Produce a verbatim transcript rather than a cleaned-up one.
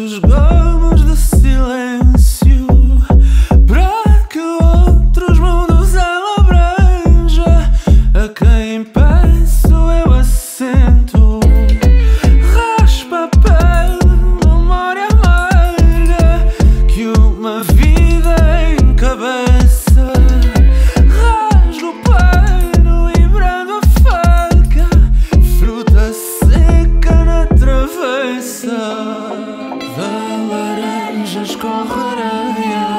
muitos gomos de silêncio, para que outros mundos ela abranja, a quem peço eu assento. Raspa a pele, memória amarga, que uma vida em cabeça. Rasgo o pano e brando a faca, fruta seca na travessa. Laranjas com areia.